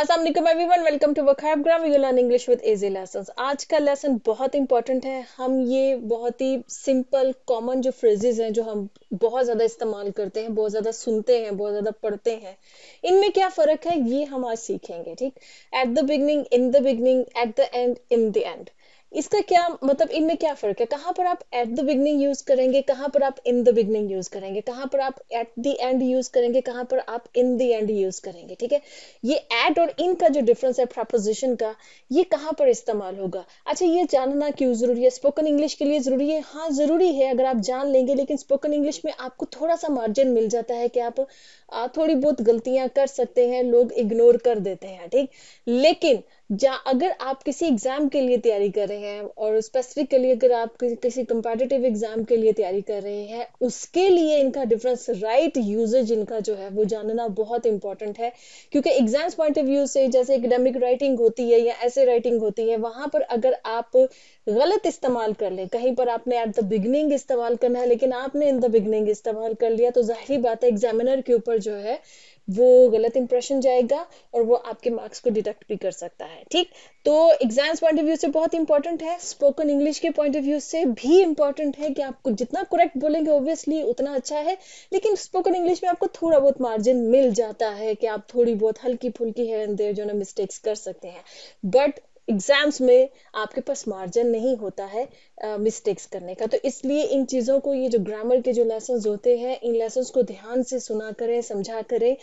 अस्सलाम वालेकुम everyone, welcome to Workhub gram, you learn English with easy lessons. आज का लेसन बहुत इंपॉर्टेंट है। हम ये बहुत ही सिंपल कॉमन जो फ्रेजेस हैं जो हम बहुत ज़्यादा इस्तेमाल करते हैं, बहुत ज़्यादा सुनते हैं, बहुत ज़्यादा पढ़ते हैं, इनमें क्या फ़र्क है ये हम आज सीखेंगे। ठीक, at the beginning, in the beginning, at the end, in the end, इसका क्या मतलब, इनमें क्या फ़र्क है, कहाँ पर आप एट द बिगनिंग यूज़ करेंगे, कहाँ पर आप इन द बिगनिंग यूज़ करेंगे, कहाँ पर आप एट द एंड यूज़ करेंगे, कहाँ पर आप इन द एंड यूज़ करेंगे। ठीक है, ये एट और इन का जो डिफरेंस है प्रपोजिशन का, ये कहाँ पर इस्तेमाल होगा। अच्छा, ये जानना क्यों ज़रूरी है, स्पोकन इंग्लिश के लिए ज़रूरी है? हाँ ज़रूरी है अगर आप जान लेंगे, लेकिन स्पोकन इंग्लिश में आपको थोड़ा सा मार्जिन मिल जाता है कि आप थोड़ी बहुत गलतियाँ कर सकते हैं, लोग इग्नोर कर देते हैं। ठीक, लेकिन अगर आप किसी एग्जाम के लिए तैयारी कर रहे हैं और स्पेसिफिकली अगर आप किसी कंपेटिटिव एग्जाम के लिए तैयारी कर रहे हैं, उसके लिए इनका डिफरेंस, राइट यूजेज इनका जो है वो जानना बहुत इंपॉर्टेंट है, क्योंकि एग्जाम्स पॉइंट ऑफ व्यू से जैसे एकेडमिक राइटिंग होती है या ऐसे राइटिंग होती है, वहां पर अगर आप गलत इस्तेमाल कर लें, कहीं पर आपने एट द बिगनिंग इस्तेमाल करना है लेकिन आपने इन द बिगनिंग इस्तेमाल कर लिया, तो जाहिर बात है एग्जामिनर के ऊपर जो है वो गलत इंप्रेशन जाएगा और वो आपके मार्क्स को डिडक्ट भी कर सकता है। ठीक, तो एग्जाम्स पॉइंट ऑफ व्यू से बहुत इंपॉर्टेंट है, स्पोकन इंग्लिश के पॉइंट ऑफ व्यू से भी इंपॉर्टेंट है कि आपको जितना करेक्ट बोलेंगे ऑब्वियसली उतना अच्छा है, लेकिन स्पोकन इंग्लिश में आपको थोड़ा बहुत मार्जिन मिल जाता है कि आप थोड़ी बहुत हल्की फुल्की हेयर एंड देयर जो ना मिस्टेक्स कर सकते हैं, बट एग्जाम्स में आपके पास मार्जिन नहीं होता है मिस्टेक्स करने का। तो इसलिए इन चीज़ों को, ये जो ग्रामर के जो लेसन्स होते हैं, इन लेसन्स को ध्यान से सुना करें, समझा करें,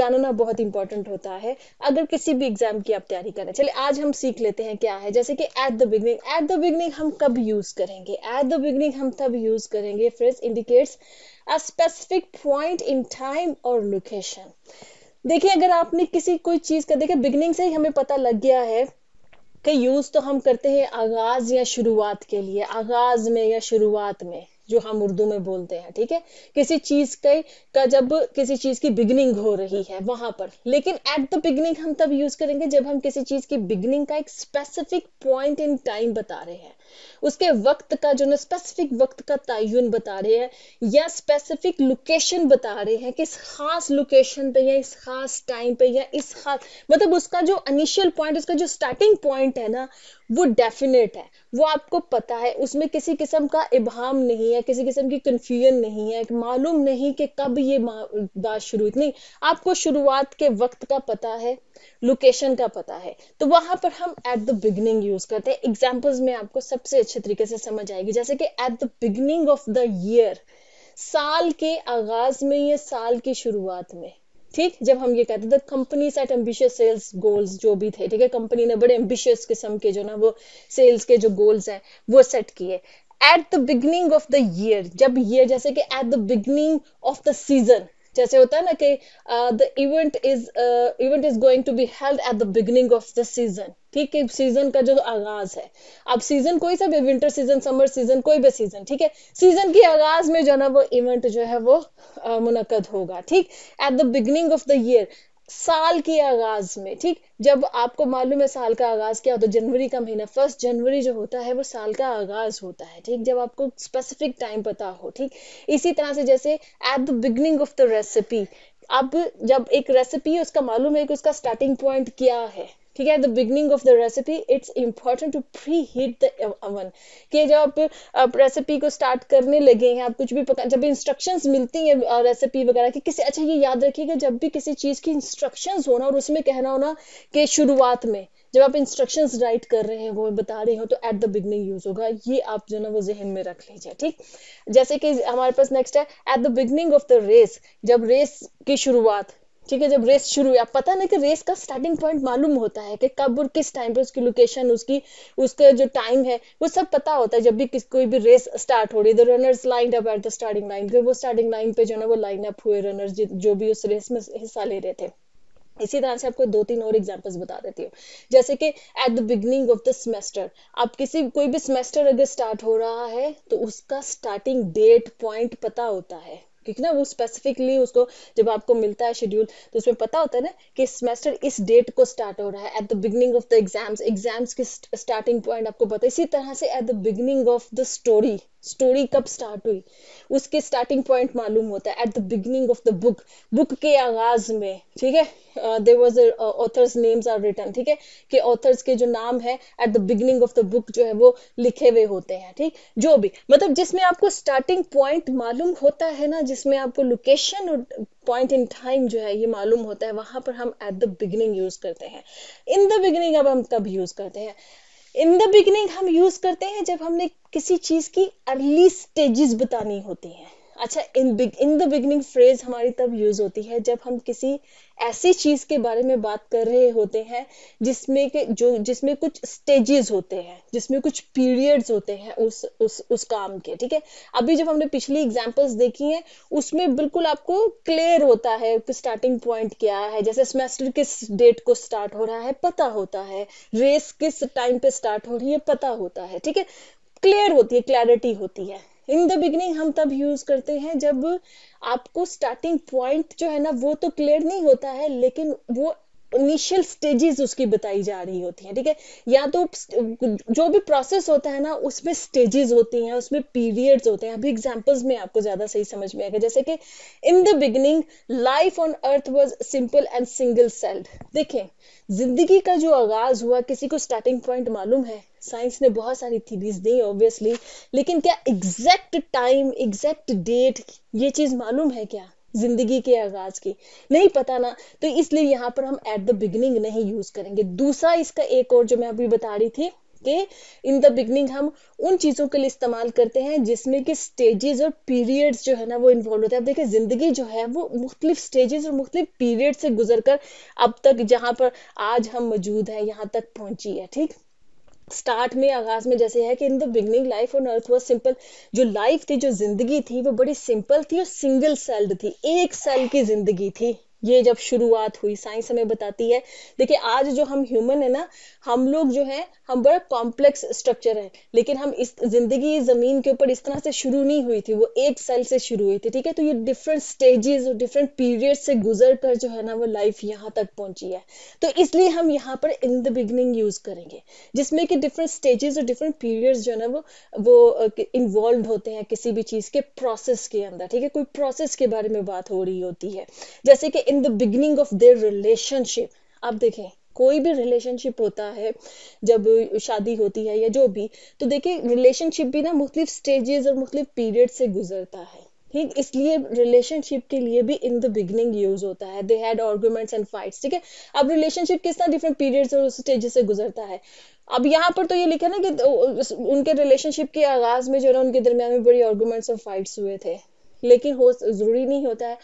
जानना बहुत इंपॉर्टेंट होता है अगर किसी भी एग्जाम की आप तैयारी करें। चलिए आज हम सीख लेते हैं क्या है, जैसे कि at the beginning. At the beginning हम कब यूज़ करेंगे? एट द बिगनिंग हम तब यूज़ करेंगे, phrase indicates a specific point in time और लोकेशन। देखिए अगर आपने किसी कोई चीज़ का, देखिए बिगनिंग से ही हमें पता लग गया है कि यूज़ तो हम करते हैं आगाज़ या शुरुआत के लिए, आगाज़ में या शुरुआत में जो हम उर्दू में बोलते हैं। ठीक है, किसी चीज़ का जब किसी चीज़ की बिगनिंग हो रही है वहाँ पर। लेकिन एट द बिगनिंग हम तब यूज़ करेंगे जब हम किसी चीज़ की बिगनिंग का एक स्पेसिफिक पॉइंट इन टाइम बता रहे हैं, उसके वक्त का जो ना स्पेसिफिक वक्त का तयन बता रहे हैं, या स्पेसिफिक लोकेशन बता रहे हैं कि इस खास लोकेशन पे या इस खास टाइम पे या इस खास, मतलब उसका जो इनिशियल पॉइंट, उसका जो स्टार्टिंग पॉइंट है ना, वो डेफिनेट है, वो आपको पता है, उसमें किसी किस्म का इबहाम नहीं है, किसी किस्म की कन्फ्यूजन नहीं है, मालूम नहीं कि कब ये बात शुरू हुई, नहीं, आपको शुरुआत के वक्त का पता है, लोकेशन का पता है, तो वहां पर हम एट द बिगनिंग यूज करते हैं। एग्जाम्पल्स में आपको सबसे अच्छे तरीके से समझ आएगी, जैसे कि at the beginning of the year, साल के आगाज में या साल की शुरुआत में। ठीक, जब हम ये कहते थे company set ambitious sales goals, जो भी थे, ठीक है, कंपनी ने बड़े एम्बिशियस किस्म के जो ना वो सेल्स के जो गोल्स हैं वो सेट किए at the beginning of the year, जब ये, जैसे कि at the beginning of the season, जैसे होता है ना कि the event is going to be held at the beginning of the season. ठीक है, सीजन का जो आगाज है, अब सीजन कोई सा भी, विंटर सीजन, समर सीजन, कोई भी सीजन, ठीक है, सीजन के आगाज में जो ना वो इवेंट जो है वो मुनक्कद होगा। ठीक, at the beginning of the year, साल के आगाज में। ठीक, जब आपको मालूम है साल का आगाज क्या होता है, जनवरी का महीना, 1 जनवरी जो होता है वो साल का आगाज होता है। ठीक, जब आपको स्पेसिफिक टाइम पता हो। ठीक, इसी तरह से जैसे at the beginning of the recipe, अब जब एक रेसिपी है उसका मालूम है कि उसका स्टार्टिंग पॉइंट क्या है। ठीक है, at the beginning of the recipe it's important to preheat the oven, कि जब आप रेसिपी को स्टार्ट करने लगे हैं, आप कुछ भी जब इंस्ट्रक्शंस मिलती हैं रेसिपी वगैरह की किसी, अच्छा ये याद रखिएगा, जब भी किसी चीज़ की इंस्ट्रक्शंस होना और उसमें कहना होना कि शुरुआत में, जब आप इंस्ट्रक्शंस राइट कर रहे हैं, वो बता रहे हो, तो एट द बिगनिंग यूज होगा, ये आप जो ना वो जहन में रख लीजिए। ठीक, जैसे कि हमारे पास नेक्स्ट है at the beginning of the race, जब रेस की शुरुआत, ठीक है, जब रेस शुरू हुई, आप पता नहीं कि रेस का स्टार्टिंग पॉइंट मालूम होता है कि कब और किस टाइम पे, उसकी लोकेशन, उसकी उसका जो टाइम है वो सब पता होता है। जब भी कोई भी रेस स्टार्ट हो रही है, the runners lined up at the starting line, वो स्टार्टिंग लाइन पे जो ना वो लाइन अप हुए रनर्स जो भी उस रेस में हिस्सा ले रहे थे। इसी तरह से आपको 2-3 और एग्जांपल्स बता देती हूँ, जैसे कि at the beginning of the semester, आप किसी कोई भी सेमेस्टर अगर स्टार्ट हो रहा है तो उसका स्टार्टिंग डेट पॉइंट पता होता है, ठीक ना, वो स्पेसिफिकली उसको जब आपको मिलता है शेड्यूल तो उसमें पता होता है ना कि सेमेस्टर इस डेट को स्टार्ट हो रहा है। At the beginning of the exams, exams के स्टार्टिंग पॉइंट आपको पता है। इसी तरह से at the beginning of the story, story कब स्टार्ट हुई, उसके स्टार्टिंग पॉइंट मालूम होता है, at the beginning of the book, book के आगाज में, ठीक है, there was authors names are written, ठीक है, कि ऑथर्स के जो नाम है at the beginning of the book जो है वो लिखे हुए होते हैं, ठीक, जो भी, मतलब जिसमें आपको स्टार्टिंग पॉइंट मालूम होता है ना, जिसमें आपको लोकेशन और पॉइंट इन टाइम जो है ये मालूम होता है, वहां पर हम एट द बिगिनिंग यूज करते हैं। इन द बिगिनिंग अब हम कब यूज करते हैं? इन द बिगिनिंग हम यूज करते हैं जब हमने किसी चीज की अर्ली स्टेजेस बतानी होती हैं। अच्छा, इन द बिगिनिंग फ्रेज हमारी तब यूज होती है जब हम किसी ऐसी चीज के बारे में बात कर रहे होते हैं जिसमें के जो जिसमें कुछ स्टेजेस होते हैं, जिसमें कुछ पीरियड्स होते हैं उस काम के, ठीक है। अभी जब हमने पिछली एग्जांपल्स देखी हैं उसमें बिल्कुल आपको क्लियर होता है कि स्टार्टिंग पॉइंट क्या है, जैसे सेमेस्टर किस डेट को स्टार्ट हो रहा है पता होता है, रेस किस टाइम पे स्टार्ट हो रही है पता होता है, ठीक है, क्लियर होती है, क्लैरिटी होती है। इन द बिगिनिंग हम तब यूज करते हैं जब आपको स्टार्टिंग पॉइंट जो है ना वो तो क्लियर नहीं होता है, लेकिन वो इनिशियल स्टेजेस उसकी बताई जा रही होती है, ठीक है, या तो जो भी प्रोसेस होता है ना उसमें स्टेजेस होती हैं, उसमें पीरियड्स होते हैं। अभी एग्जांपल्स में आपको ज्यादा सही समझ में आएगा, जैसे कि in the beginning life on earth was simple and single celled. देखें, जिंदगी का जो आगाज हुआ किसी को स्टार्टिंग पॉइंट मालूम है, साइंस ने बहुत सारी थ्योरीज दी ऑब्वियसली, लेकिन क्या एग्जैक्ट टाइम, एग्जैक्ट डेट ये चीज मालूम है क्या जिंदगी के आगाज की? नहीं पता ना, तो इसलिए यहाँ पर हम एट द बिगिनिंग नहीं यूज करेंगे। दूसरा इसका एक और जो मैं अभी बता रही थी कि इन द बिगिनिंग हम उन चीजों के लिए इस्तेमाल करते हैं जिसमें कि स्टेजेस और पीरियड्स जो है ना वो इन्वॉल्व होते हैं। अब देखिए, जिंदगी जो है वो मुख्तलिफ स्टेजेस और मुख्तलिफ पीरियड से गुजरकर अब तक जहाँ पर आज हम मौजूद हैं यहाँ तक पहुंची है, ठीक। स्टार्ट में, आगाज में जैसे है कि in the beginning life on earth was simple, जो लाइफ थी, जो जिंदगी थी वो बड़ी सिंपल थी और सिंगल सेल्ड थी, एक सेल की जिंदगी थी ये जब शुरुआत हुई, साइंस हमें बताती है। देखिए, आज जो हम ह्यूमन है ना, हम लोग जो है हम बड़ा कॉम्प्लेक्स स्ट्रक्चर है, लेकिन हम इस जिंदगी जमीन के ऊपर इस तरह से शुरू नहीं हुई थी, वो एक सेल से शुरू हुई थी, ठीक है। तो ये डिफरेंट स्टेजेस और डिफरेंट पीरियड से गुजर कर जो है ना वो लाइफ यहाँ तक पहुंची है, तो इसलिए हम यहाँ पर इन द बिगिनिंग यूज करेंगे जिसमें कि डिफरेंट स्टेजेस और डिफरेंट पीरियड्स जो है ना वो इन्वॉल्व होते हैं किसी भी चीज के प्रोसेस के अंदर, ठीक है। कोई प्रोसेस के बारे में बात हो रही होती है, जैसे कि in the beginning of their relationship. आप देखें, कोई भी रिलेशनशिप होता है जब शादी होती है या जो भी, तो देखिए रिलेशनशिप भी ना मुख्तलिफ स्टेजेस और मुख्तलिफ पीरियड से गुजरता है, ठीक, इसलिए रिलेशनशिप के लिए भी इन द बिगिनिंग यूज होता है। They had arguments and fights, ठीक है। अब रिलेशनशिप किस तरह डिफरेंट पीरियड्स और स्टेजेस से गुजरता है। अब यहाँ पर तो ये लिखा ना कि उनके रिलेशनशिप के आगाज में जो है उनके दरमियान में बड़ी आर्गुमेंट्स और फाइट्स हुए थे, लेकिन हो जरूरी नहीं होता है,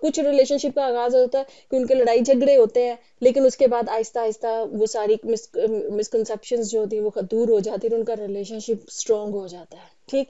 कुछ रिलेशनशिप का आगाज होता है कि उनके लड़ाई झगड़े होते हैं, लेकिन उसके बाद आहिस्ता आहिस्ता वो सारी मिसकंसेप्शंस जो होती है वो दूर हो जाती है, उनका रिलेशनशिप स्ट्रांग हो जाता है, ठीक।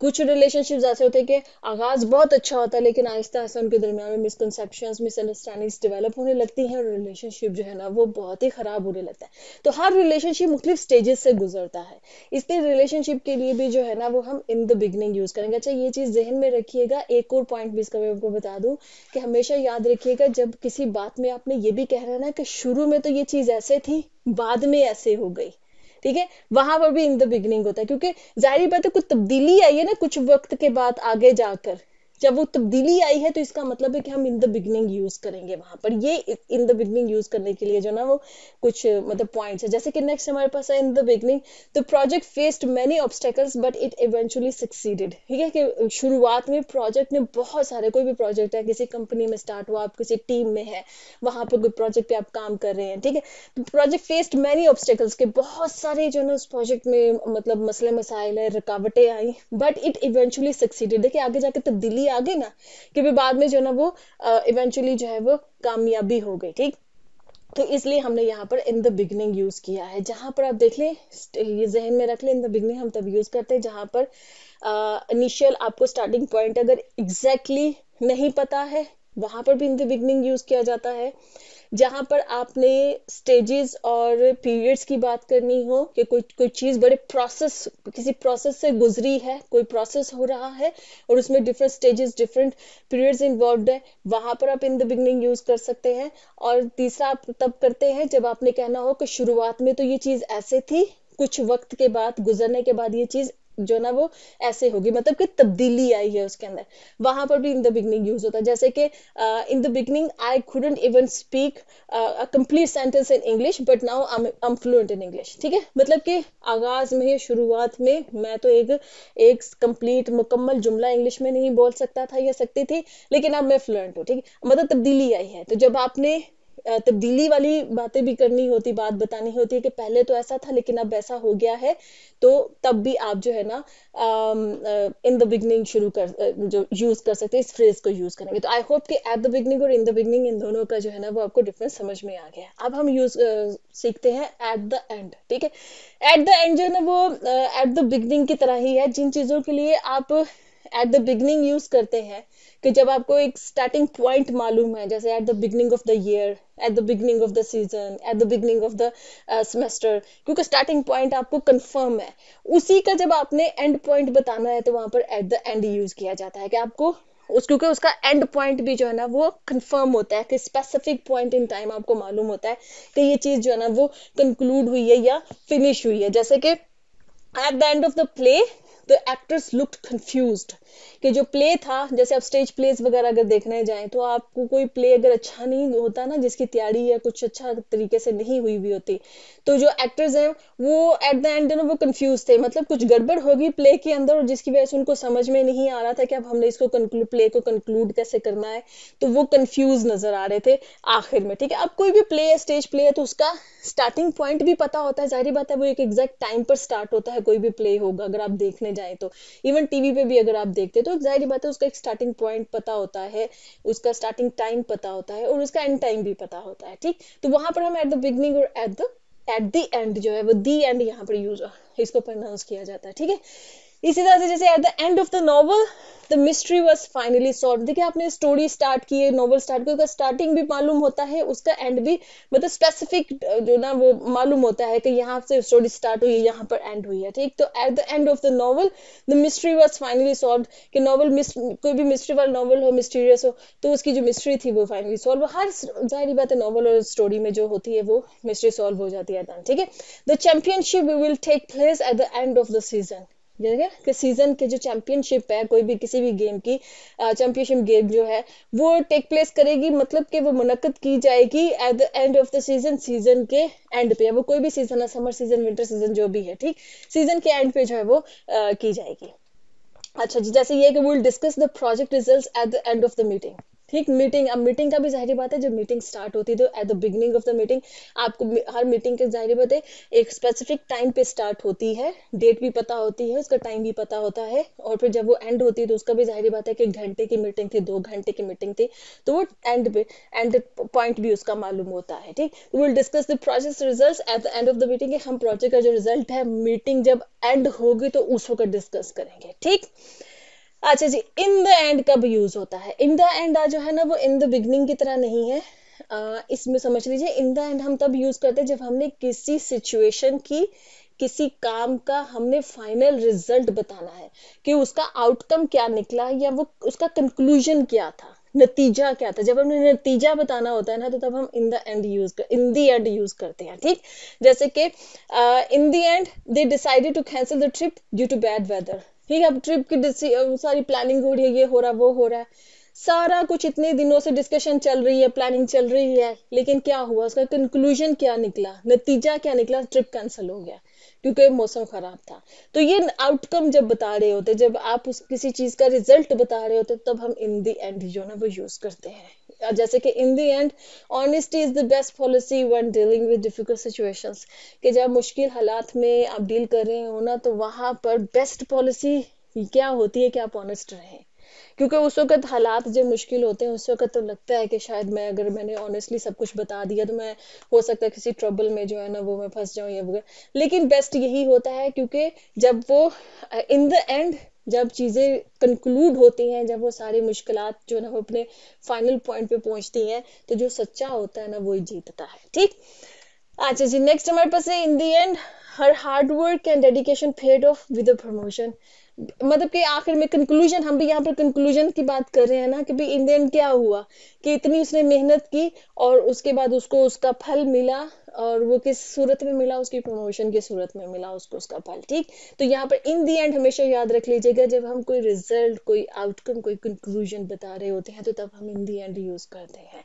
कुछ रिलेशनशिप ऐसे होते हैं कि आगाज बहुत अच्छा होता है, लेकिन आहिस्ता आहिस्ता उनके दरमियान में मिसकंसेप्शंस, मिसअंडरस्टैंडिंग्स डेवलप होने लगती हैं और रिलेशनशिप जो है ना वो बहुत ही खराब होने लगता है। तो हर रिलेशनशिप मुख्तलिफ स्टेजेस से गुजरता है, इसलिए रिलेशनशिप के लिए भी जो है ना वो हम इन द बिगिनिंग यूज करेंगे। अच्छा, ये चीज जहन में रखिएगा। एक और पॉइंट भी इसका मैं आपको बता दूं कि हमेशा याद रखिएगा, जब किसी बात में आपने ये भी कह रहा है ना कि शुरू में तो ये चीज ऐसे थी, बाद में ऐसे हो गई, ठीक है, वहां पर भी इन द बिगिनिंग होता है, क्योंकि जाहिर बात है कुछ तब्दीली आई है ना कुछ वक्त के बाद आगे जाकर, जब वो तब्दीली आई है तो इसका मतलब है कि हम इन द बिगिनिंग यूज करेंगे वहां पर। ये इन द बिगिनिंग यूज करने के लिए जो ना वो कुछ मतलब पॉइंट्स है, जैसे कि नेक्स्ट हमारे पास है in the beginning the project faced many obstacles but it eventually succeeded, ठीक है, कि शुरुआत में प्रोजेक्ट ने बहुत सारे, कोई भी प्रोजेक्ट है किसी कंपनी में स्टार्ट हुआ, आप किसी टीम में है, वहां पर कोई प्रोजेक्ट पे आप काम कर रहे हैं, ठीक है, प्रोजेक्ट फेस्ड मेनी ऑब्स्टेकल्स, के बहुत सारे जो ना उस प्रोजेक्ट में मतलब मसले मसाइल है, रुकावटें आई, बट इट इवेंचुअली सक्सीडेड। देखिए, आगे जाके तब्दीली आगे ना कि बाद में जो ना वो इवेंचुअली जो है वो कामयाबी हो गई, ठीक। तो इसलिए हमने यहाँ पर इन द बिगिनिंग यूज किया है। जहां पर आप देख लें, ये जहन में रख लें, इन द बिगिनिंग हम तब यूज करते हैं जहां पर इनिशियल आपको स्टार्टिंग पॉइंट अगर एग्जैक्टली नहीं पता है, वहां पर भी इन द बिगिनिंग यूज किया जाता है। जहां पर आपने स्टेजेस और पीरियड्स की बात करनी हो कि कोई चीज बड़े प्रोसेस, किसी प्रोसेस से गुजरी है, कोई प्रोसेस हो रहा है और उसमें different stages, different periods involved है, वहां पर आप इन द बिगिनिंग यूज कर सकते हैं। और तीसरा आप तब करते हैं जब आपने कहना हो कि शुरुआत में तो ये चीज ऐसे थी, कुछ वक्त के बाद, गुजरने के बाद ये चीज जो ना वो ऐसे होगी, मतलब कि तब्दीली आई है उसके अंदर। वहां पर भी इन द बिगनिंग यूज होता है, जैसे कि in the beginning I couldn't even speak a complete sentence in English but now I am fluent in English. ठीक है, मतलब कि आगाज में, शुरुआत में मैं तो एक कंप्लीट मुकम्मल जुमला इंग्लिश में नहीं बोल सकता था या सकती थी, लेकिन अब मैं फ्लुएंट हूँ। ठीक है, मतलब तब्दीली आई है। तो जब आपने तब्दीली वाली बातें भी करनी होती, बात बतानी होती है कि पहले तो ऐसा था लेकिन अब ऐसा हो गया है, तो तब भी आप जो है ना इन द बिगनिंग जो यूज कर सकते हैं, इस फ्रेज को यूज करेंगे। तो आई होप कि एट द बिगनिंग और इन द बिगनिंग, इन दोनों का जो है ना वो आपको डिफरेंस समझ में आ गया। अब हम यूज सीखते हैं एट द एंड। ठीक है, एट द एंड जो है ना वो एट द बिगनिंग की तरह ही है। जिन चीजों के लिए आप एट द बिगनिंग यूज करते हैं कि जब आपको एक स्टार्टिंग पॉइंट मालूम है, जैसे at the beginning of the year, at the beginning of the season, at the beginning of the semester, क्योंकि स्टार्टिंग पॉइंट आपको कंफर्म है, उसी का जब आपने एंड पॉइंट बताना है तो वहां पर एट द एंड यूज किया जाता है कि आपको क्योंकि उसका एंड पॉइंट भी जो है ना वो कंफर्म होता है कि स्पेसिफिक पॉइंट इन टाइम आपको मालूम होता है कि ये चीज जो है ना वो कंक्लूड हुई है या फिनिश हुई है। जैसे कि at the end of the play The actors looked confused कि जो प्ले था, जैसे आप स्टेज प्लेस वगैरह अगर देखने जाएं तो आपको कोई प्ले अगर अच्छा नहीं होता ना, जिसकी तैयारी या कुछ अच्छा तरीके से नहीं हुई भी होती, तो जो एक्टर्स हैं वो एट द एंड वो कंफ्यूज थे, मतलब कुछ गड़बड़ होगी प्ले के अंदर और जिसकी वजह से उनको समझ में नहीं आ रहा था कि अब हमने इसको प्ले को कंक्लूड कैसे करना है, तो वो कंफ्यूज नजर आ रहे थे आखिर में। ठीक है, अब कोई भी प्ले है, स्टेज प्ले है, तो उसका स्टार्टिंग पॉइंट भी पता होता है, जाहिर बात है वो एक एग्जैक्ट टाइम पर स्टार्ट होता है, कोई भी प्ले होगा अगर आप देखने जाए तो, इवन टीवी पे भी अगर आप देखते हैं तो जाहिर बात है उसका एक स्टार्टिंग पॉइंट पता होता है, उसका स्टार्टिंग टाइम पता होता है और उसका एंड टाइम भी पता होता है। ठीक, तो वहां पर हम एट द बिगनिंग और एट द एंड जो है वो दी एंड यहाँ पर यूज इसको प्रोनाउंस किया जाता है। ठीक है, इसी तरह से जैसे at the end of the novel the mystery was finally solved. देखिए आपने स्टोरी स्टार्ट की है, नॉवल स्टार्ट किया, उसका स्टार्टिंग भी मालूम होता है, उसका एंड भी, मतलब स्पेसिफिक जो ना वो मालूम होता है कि यहाँ से स्टोरी स्टार्ट हुई है, यहाँ पर एंड हुई है। ठीक, तो at the end of the novel the mystery was finally solved कि नॉवल, कोई भी मिस्ट्री वाला नॉवल हो, मिस्टीरियस हो, तो उसकी जो मिस्ट्री थी वो फाइनली सॉल्व, हर जाहिर बात है नॉवल और स्टोरी में जो होती है वो मिस्ट्री सॉल्व हो जाती है। ठीक है, the championship will take place at the end of the season. कि सीजन के जो चैंपियनशिप है, कोई भी किसी भी गेम की चैंपियनशिप गेम जो है वो टेक प्लेस करेगी, मतलब कि वो मुनक्कद की जाएगी at the end of the season, season के एंड पे, वो कोई भी सीजन है, समर सीजन, विंटर सीजन, जो भी है, ठीक, सीजन के एंड पे जो है वो की जाएगी। अच्छा जी, जैसे ये कि will discuss the project results at the end of the meeting. ठीक, मीटिंग, अब मीटिंग का भी जाहिर बात है जब मीटिंग स्टार्ट होती है तो at the beginning of the meeting, आपको हर मीटिंग के जाहिर बात है एक स्पेसिफिक टाइम पे स्टार्ट होती है, डेट भी पता होती है, उसका टाइम भी पता होता है, और फिर जब वो एंड होती है तो उसका भी जाहिर बात है कि 1 घंटे की मीटिंग थी, 2 घंटे की मीटिंग थी, तो वो एंड पे, एंड पॉइंट भी उसका मालूम होता है। ठीक, will discuss the project results at the end of the meeting, हम प्रोजेक्ट का जो रिजल्ट है मीटिंग जब एंड होगी तो उसको डिस्कस करेंगे। ठीक, अच्छा जी, इन द एंड का भी यूज होता है। इन द एंड जो है ना वो इन द बिगनिंग की तरह नहीं है, इसमें समझ लीजिए इन द एंड हम तब यूज करते हैं जब हमने किसी सिचुएशन की, किसी काम का हमने फाइनल रिजल्ट बताना है कि उसका आउटकम क्या निकला या वो उसका कंक्लूजन क्या था, नतीजा क्या था, जब हमने नतीजा बताना होता है ना तो तब हम इन द एंड यूज करते हैं। ठीक, जैसे कि in the end they decided to cancel the trip due to bad weather. ठीक है, अब ट्रिप की सारी प्लानिंग हो रही है, ये हो रहा, वो हो रहा है, सारा कुछ इतने दिनों से डिस्कशन चल रही है, प्लानिंग चल रही है, लेकिन क्या हुआ, उसका कंक्लूजन क्या निकला, नतीजा क्या निकला, ट्रिप कैंसिल हो गया क्योंकि मौसम खराब था। तो ये आउटकम जब बता रहे होते, जब आप उस किसी चीज का रिजल्ट बता रहे होते तब हम इन द एंड जो ना वो यूज करते हैं। जैसे कि in the end honesty is the best policy when dealing with difficult situations, कि जब मुश्किल हालात में आप डील कर रहे हो ना तो वहां पर बेस्ट पॉलिसी क्या होती है कि आप ऑनेस्ट रहें, क्योंकि उस वक्त हालात जो मुश्किल होते हैं उस वक्त तो लगता है कि शायद मैं, अगर मैंने ऑनेस्टली सब कुछ बता दिया तो मैं, हो सकता है किसी ट्रबल में जो है ना वो मैं फंस जाऊं या वगैरह, लेकिन बेस्ट यही होता है क्योंकि जब वो इन द एंड जब चीजें कंक्लूड होती हैं, जब वो सारी मुश्किलात जो है ना वो अपने फाइनल पॉइंट पे पहुंचती हैं तो जो सच्चा होता है ना वही जीतता है। ठीक, अच्छा जी, नेक्स्ट हमारे पास है in the end her hard work and dedication paid off with a promotion. मतलब कि आखिर में कंक्लूजन, हम भी यहाँ पर कंक्लूजन की बात कर रहे हैं ना कि भी इन द एंड क्या हुआ कि इतनी उसने मेहनत की और उसके बाद उसको उसका फल मिला, और वो किस सूरत में मिला, उसकी प्रमोशन की सूरत में मिला उसको उसका फल। ठीक, तो यहाँ पर इन दी एंड हमेशा याद रख लीजिएगा, जब हम कोई रिजल्ट, कोई आउटकम, कोई कंक्लूजन बता रहे होते हैं तो तब हम इन दी एंड यूज करते हैं।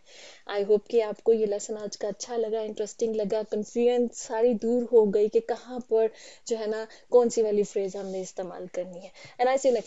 आई होप कि आपको ये लेसन आज का अच्छा लगा, इंटरेस्टिंग लगा, कंफ्यूजन सारी दूर हो गई कि कहाँ पर जो है ना कौन सी वाली फ्रेज हमने इस्तेमाल करनी है। And I C